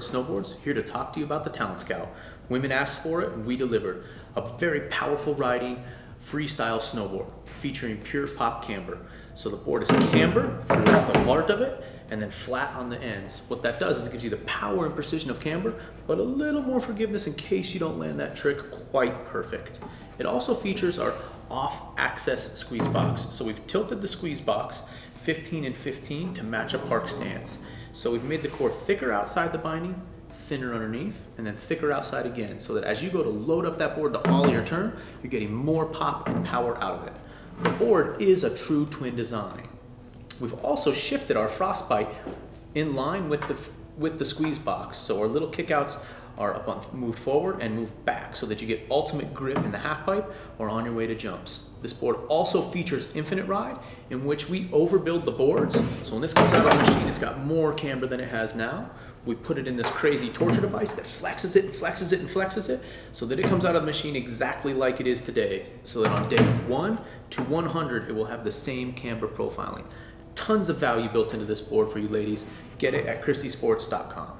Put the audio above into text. Burton Snowboards, here to talk to you about the Talent Scout. Women asked for it, and we delivered. A very powerful riding freestyle snowboard featuring pure pop camber. So the board is cambered throughout the heart of it and then flat on the ends. What that does is it gives you the power and precision of camber, but a little more forgiveness in case you don't land that trick quite perfect. It also features our off-axis squeeze box. So we've tilted the squeeze box 15 and 15 to match a park stance. So we've made the core thicker outside the binding, thinner underneath, and then thicker outside again, so that as you go to load up that board to ollie your turn, you're getting more pop and power out of it. The board is a true twin design. We've also shifted our Frostbite in line with the squeeze box, so our little kickouts are up on, moved forward and moved back, so that you get ultimate grip in the half pipe or on your way to jumps. This board also features Infinite Ride, in which we overbuild the boards. So when this comes out of the machine, it's got more camber than it has now. We put it in this crazy torture device that flexes it and flexes it and flexes it, so that it comes out of the machine exactly like it is today. So that on day 1 to 100, it will have the same camber profiling. Tons of value built into this board for you ladies. Get it at ChristySports.com.